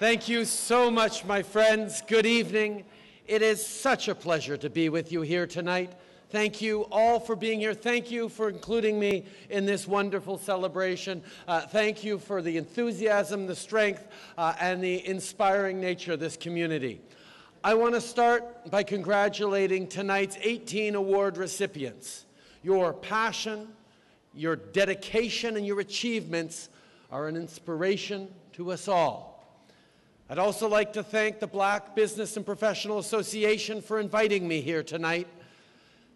Thank you so much, my friends. Good evening. It is such a pleasure to be with you here tonight. Thank you all for being here. Thank you for including me in this wonderful celebration. Thank you for the enthusiasm, the strength, and the inspiring nature of this community. I want to start by congratulating tonight's 18 award recipients. Your passion, your dedication, and your achievements are an inspiration to us all. I'd also like to thank the Black Business and Professional Association for inviting me here tonight.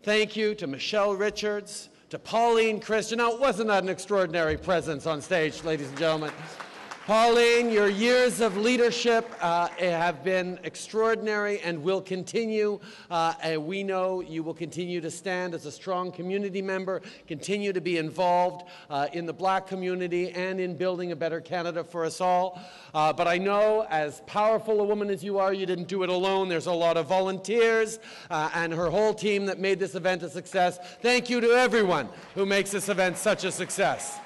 Thank you to Michelle Richards, to Pauline Christian. Now, wasn't that an extraordinary presence on stage, ladies and gentlemen? Pauline, your years of leadership have been extraordinary and will continue. And we know you will continue to stand as a strong community member, continue to be involved in the Black community and in building a better Canada for us all. But I know, as powerful a woman as you are, you didn't do it alone. There's a lot of volunteers and her whole team that made this event a success. Thank you to everyone who makes this event such a success.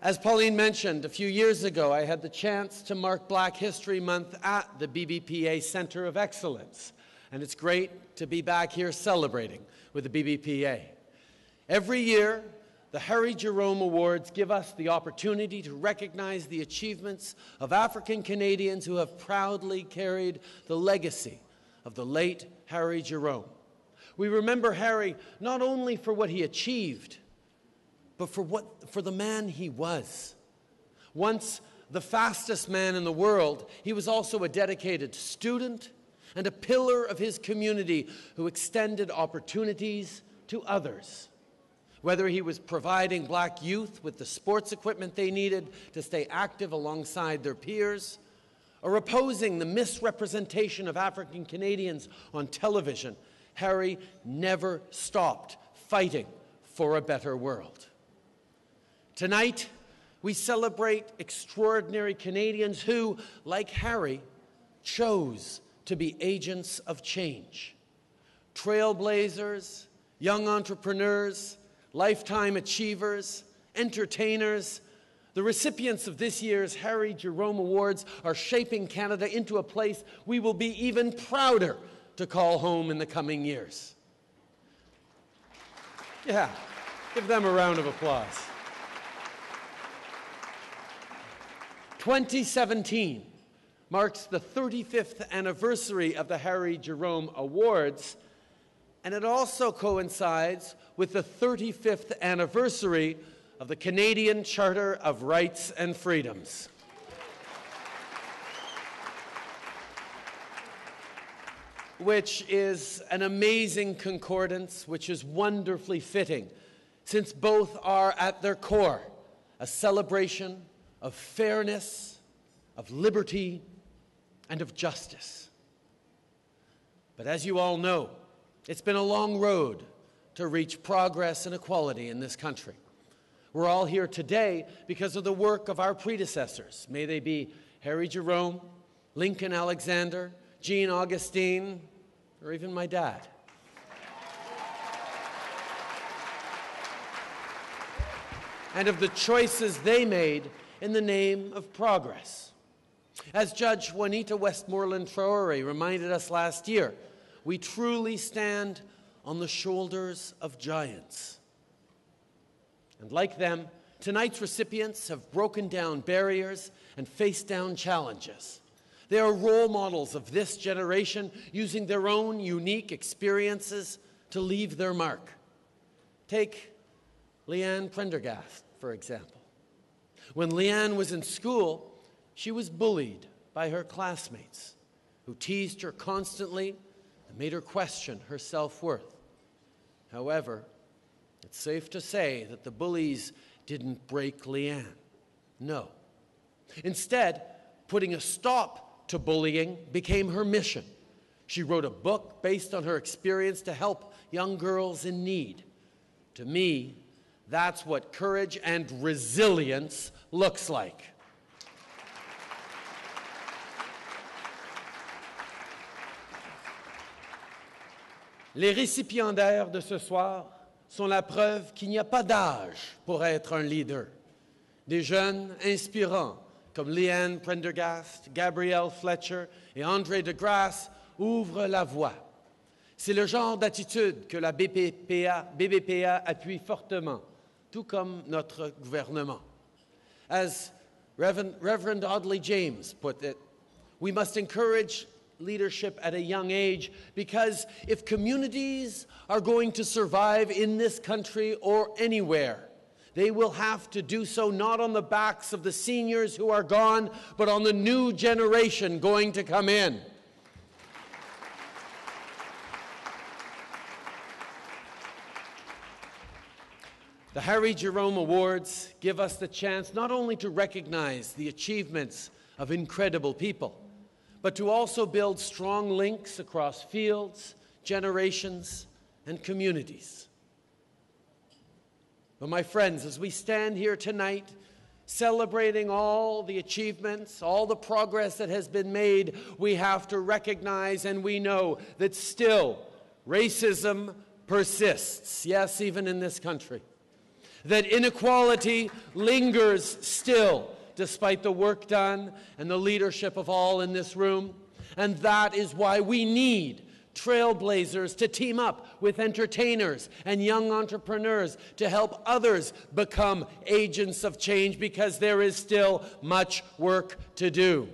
As Pauline mentioned, a few years ago, I had the chance to mark Black History Month at the BBPA Center of Excellence, and it's great to be back here celebrating with the BBPA. Every year, the Harry Jerome Awards give us the opportunity to recognize the achievements of African Canadians who have proudly carried the legacy of the late Harry Jerome. We remember Harry not only for what he achieved, but for the man he was. Once the fastest man in the world, he was also a dedicated student and a pillar of his community who extended opportunities to others. Whether he was providing Black youth with the sports equipment they needed to stay active alongside their peers, or opposing the misrepresentation of African Canadians on television, Harry never stopped fighting for a better world. Tonight, we celebrate extraordinary Canadians who, like Harry, chose to be agents of change. Trailblazers, young entrepreneurs, lifetime achievers, entertainers. The recipients of this year's Harry Jerome Awards are shaping Canada into a place we will be even prouder to call home in the coming years. Yeah, give them a round of applause. 2017 marks the 35th anniversary of the Harry Jerome Awards, and it also coincides with the 35th anniversary of the Canadian Charter of Rights and Freedoms. Which is an amazing concordance, which is wonderfully fitting, since both are at their core a celebration of fairness, of liberty, and of justice. But as you all know, it's been a long road to reach progress and equality in this country. We're all here today because of the work of our predecessors. May they be Harry Jerome, Lincoln Alexander, Jean Augustine, or even my dad. And of the choices they made in the name of progress. As Judge Juanita Westmoreland-Traoré reminded us last year, we truly stand on the shoulders of giants. And like them, tonight's recipients have broken down barriers and faced down challenges. They are role models of this generation, using their own unique experiences to leave their mark. Take Leanne Prendergast, for example. When Leanne was in school, she was bullied by her classmates, who teased her constantly and made her question her self-worth. However, it's safe to say that the bullies didn't break Leanne. No. Instead, putting a stop to bullying became her mission. She wrote a book based on her experience to help young girls in need. To me, that's what courage and resilience looks like. Les récipiendaires de ce soir sont la preuve qu'il n'y a pas d'âge pour être un leader, des jeunes inspirants comme Leanne Prendergast, Gabrielle Fletcher et Andre De Grasse ouvrent la voie. C'est le genre d'attitude que la BBPA appuie fortement, tout comme notre gouvernement. As Reverend Audley James put it, we must encourage leadership at a young age, because if communities are going to survive in this country or anywhere, they will have to do so not on the backs of the seniors who are gone, but on the new generation going to come in. The Harry Jerome Awards give us the chance not only to recognize the achievements of incredible people, but to also build strong links across fields, generations, and communities. But my friends, as we stand here tonight, celebrating all the achievements, all the progress that has been made, we have to recognize, and we know, that still racism persists, yes, even in this country. That inequality lingers still, despite the work done and the leadership of all in this room. And that is why we need trailblazers to team up with entertainers and young entrepreneurs to help others become agents of change, because there is still much work to do.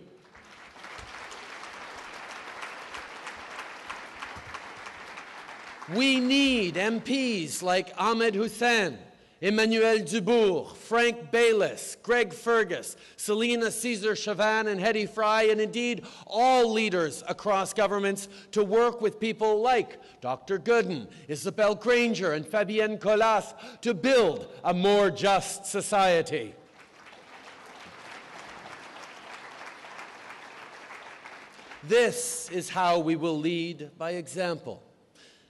We need MPs like Ahmed Hussein, Emmanuel Dubourg, Frank Bayless, Greg Fergus, Selena Caesar Chavan and Hedy Fry, and indeed all leaders across governments, to work with people like Dr. Gooden, Isabel Granger and Fabienne Collas to build a more just society. This is how we will lead by example.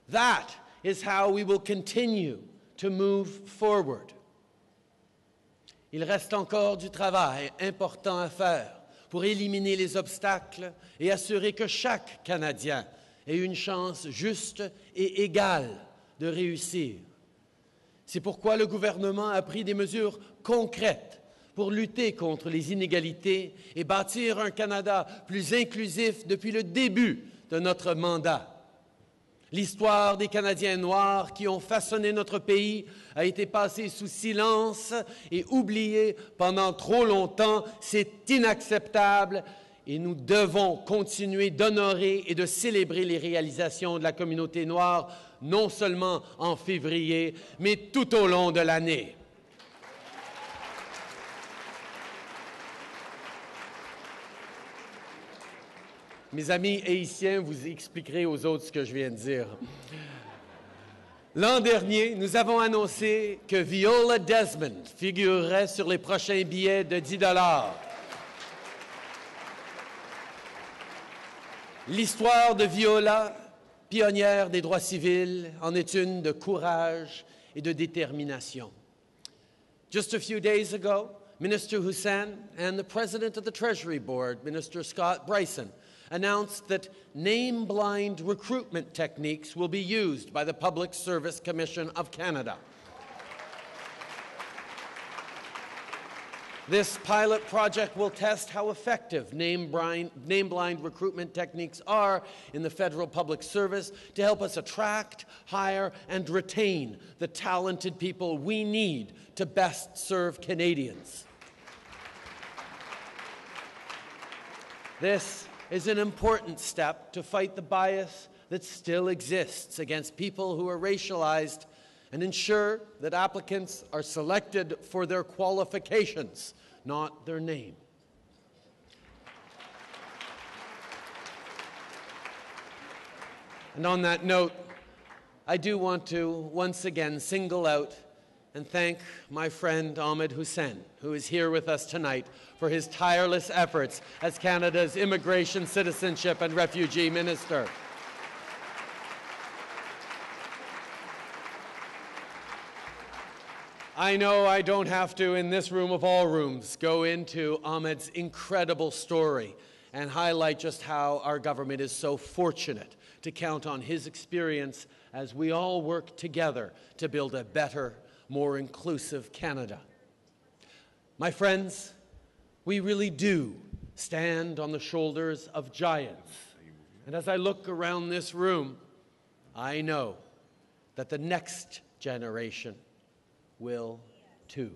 That is how we will continue to move forward. Il reste encore du travail important à faire pour éliminer les obstacles et assurer que chaque Canadien ait une chance juste et égale de réussir. C'est pourquoi le gouvernement a pris des mesures concrètes pour lutter contre les inégalités et bâtir un Canada plus inclusif depuis le début de notre mandat. L'histoire des Canadiens noirs qui ont façonné notre pays a été passée sous silence et oubliée pendant trop longtemps. C'est inacceptable et nous devons continuer d'honorer et de célébrer les réalisations de la communauté noire, non seulement en février, mais tout au long de l'année. Mes amis haïtiens, vous expliquerez aux autres ce que je viens de dire. L'an dernier, nous avons annoncé que Viola Desmond figurerait sur les prochains billets de 10 $. L'histoire de Viola, pionnière des droits civils, en est une de courage et de détermination. Just a few days ago, Minister Hussein and the President of the Treasury Board, Minister Scott Bryson, announced that name-blind recruitment techniques will be used by the Public Service Commission of Canada. This pilot project will test how effective name-blind recruitment techniques are in the federal public service to help us attract, hire, and retain the talented people we need to best serve Canadians. This is an important step to fight the bias that still exists against people who are racialized and ensure that applicants are selected for their qualifications, not their name. And on that note, I do want to once again single out and thank my friend Ahmed Hussein, who is here with us tonight, for his tireless efforts as Canada's Immigration, Citizenship and Refugee Minister. I know I don't have to, in this room of all rooms, go into Ahmed's incredible story and highlight just how our government is so fortunate to count on his experience as we all work together to build a better, more inclusive Canada. My friends, we really do stand on the shoulders of giants. And as I look around this room, I know that the next generation will too.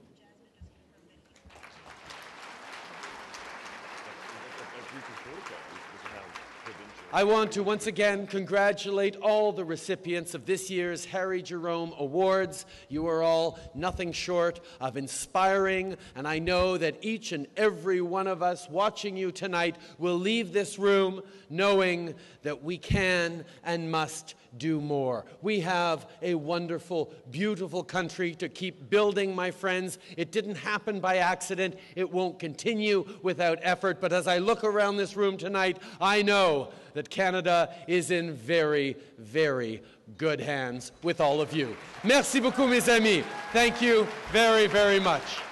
I want to once again congratulate all the recipients of this year's Harry Jerome Awards. You are all nothing short of inspiring, and I know that each and every one of us watching you tonight will leave this room knowing that we can and must do more. We have a wonderful, beautiful country to keep building, my friends. It didn't happen by accident. It won't continue without effort. But as I look around this room tonight, I know that Canada is in very, very good hands with all of you. Merci beaucoup, mes amis. Thank you very, very much.